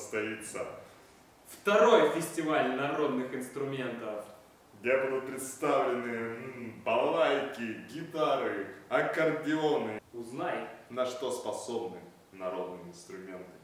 состоится второй фестиваль народных инструментов, где будут представлены балалайки, гитары, аккордеоны. Узнай, на что способны народные инструменты.